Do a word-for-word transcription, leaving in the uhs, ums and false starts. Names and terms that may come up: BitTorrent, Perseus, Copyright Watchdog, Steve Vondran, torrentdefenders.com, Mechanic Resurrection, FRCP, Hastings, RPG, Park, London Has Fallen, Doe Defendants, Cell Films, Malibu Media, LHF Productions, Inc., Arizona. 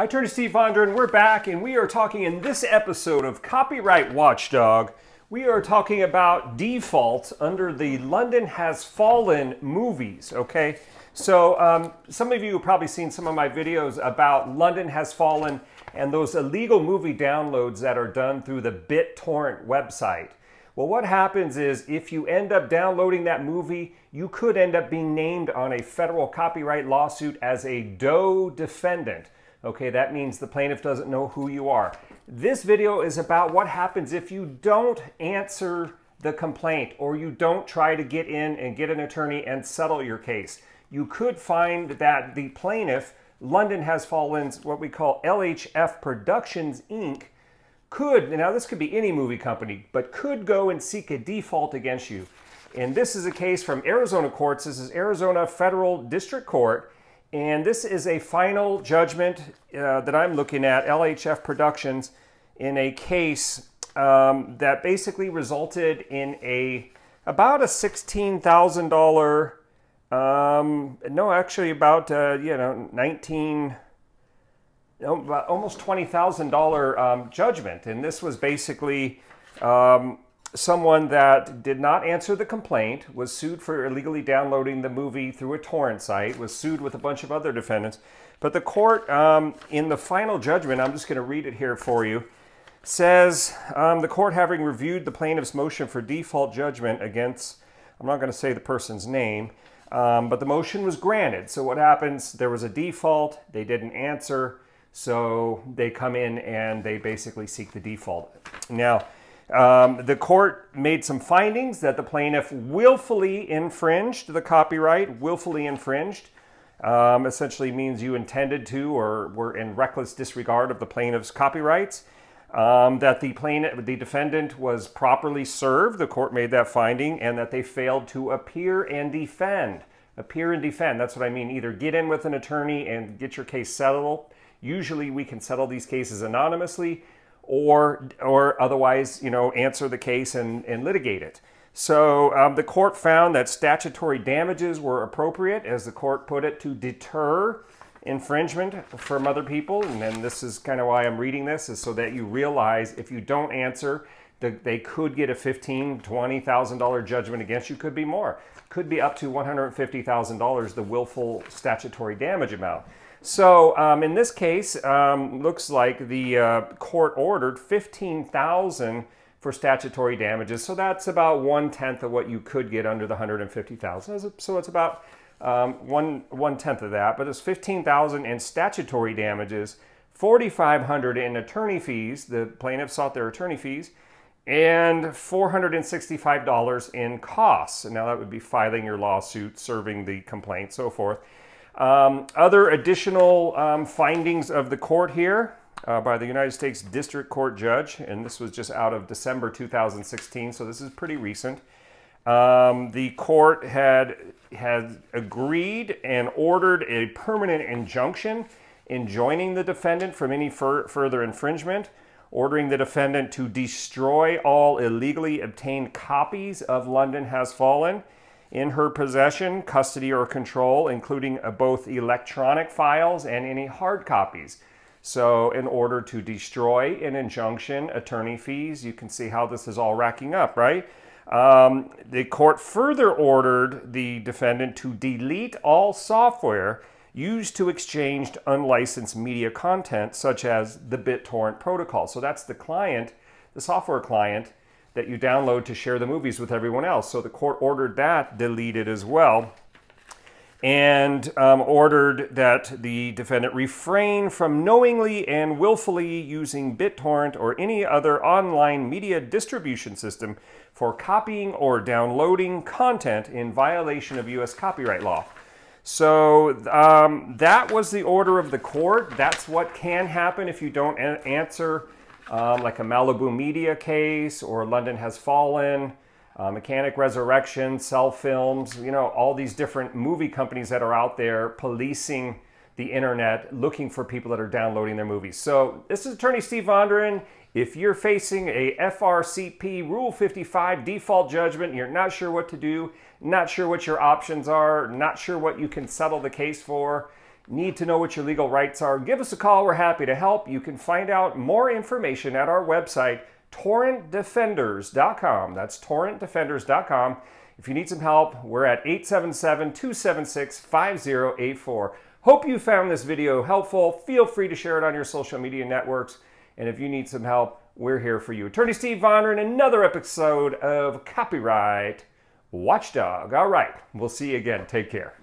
I turn to Steve Vondran, we're back, and we are talking in this episode of Copyright Watchdog. We are talking about defaults under the London Has Fallen movies, okay? So um, some of you have probably seen some of my videos about London Has Fallen and those illegal movie downloads that are done through the BitTorrent website. Well, what happens is if you end up downloading that movie, you could end up being named on a federal copyright lawsuit as a D O E defendant. Okay, that means the plaintiff doesn't know who you are. This video is about what happens if you don't answer the complaint or you don't try to get in and get an attorney and settle your case. You could find that the plaintiff, London Has Fallen's what we call L H F Productions, Incorporated, could, now this could be any movie company, but could go and seek a default against you. And this is a case from Arizona courts. This is Arizona Federal District Court. And this is a final judgment uh, that I'm looking at, L H F Productions, in a case um, that basically resulted in a about a sixteen thousand dollars, um, no, actually about, uh, you know, nineteen, no, almost twenty thousand dollars um, judgment. And this was basically um, someone that did not answer the complaint, was sued for illegally downloading the movie through a torrent site, was sued with a bunch of other defendants. But the court, um, in the final judgment, I'm just going to read it here for you, says, um, the court having reviewed the plaintiff's motion for default judgment against, I'm not going to say the person's name, um, but the motion was granted. So what happens, there was a default, they didn't answer, so they come in and they basically seek the default. Now, Um, the court made some findings that the plaintiff willfully infringed the copyright. Willfully infringed um, essentially means you intended to or were in reckless disregard of the plaintiff's copyrights. Um, that the plaintiff, the defendant was properly served, the court made that finding, and that they failed to appear and defend. Appear and defend, that's what I mean. Either get in with an attorney and get your case settled. Usually we can settle these cases anonymously. Or, or otherwise, you know, answer the case and, and litigate it. So um, the court found that statutory damages were appropriate, as the court put it, to deter infringement from other people. And then this is kind of why I'm reading this, is so that you realize if you don't answer, that they could get a fifteen thousand dollars, twenty thousand dollars judgment against you, could be more. Could be up to one hundred fifty thousand dollars, the willful statutory damage amount. So um, in this case, um, looks like the uh, court ordered fifteen thousand dollars for statutory damages. So that's about one-tenth of what you could get under the one hundred fifty thousand dollars. So it's about um, one, one-tenth of that. But it's fifteen thousand dollars in statutory damages, forty-five hundred dollars in attorney fees. The plaintiff sought their attorney fees. And four hundred sixty-five dollars in costs. And now that would be filing your lawsuit, serving the complaint, so forth. Um, other additional um, findings of the court here uh, by the United States District Court Judge, and this was just out of December two thousand sixteen, so this is pretty recent. Um, the court had, had agreed and ordered a permanent injunction enjoining the defendant from any fur further infringement, ordering the defendant to destroy all illegally obtained copies of London Has Fallen in her possession, custody, or control, including both electronic files and any hard copies. So in order to destroy, an injunction, attorney fees, you can see how this is all racking up, right? Um, the court further ordered the defendant to delete all software used to exchange unlicensed media content, such as the BitTorrent protocol. So that's the client, the software client, that you download to share the movies with everyone else. So the court ordered that deleted as well, and um, ordered that the defendant refrain from knowingly and willfully using BitTorrent or any other online media distribution system for copying or downloading content in violation of U S copyright law. So um, that was the order of the court. That's what can happen if you don't answer. Um, like a Malibu Media case, or London Has Fallen, uh, Mechanic Resurrection, Cell Films, you know, all these different movie companies that are out there policing the internet, looking for people that are downloading their movies. So this is attorney Steve Vondran. If you're facing a F R C P Rule fifty-five default judgment, you're not sure what to do, not sure what your options are, not sure what you can settle the case for, need to know what your legal rights are, give us a call. We're happy to help. You can find out more information at our website, torrent defenders dot com. That's torrent defenders dot com. If you need some help, we're at eight seven seven, two seven six, five zero eight four. Hope you found this video helpful. Feel free to share it on your social media networks. And if you need some help, we're here for you. Attorney Steve Vondran, another episode of Copyright Watchdog. All right, we'll see you again. Take care.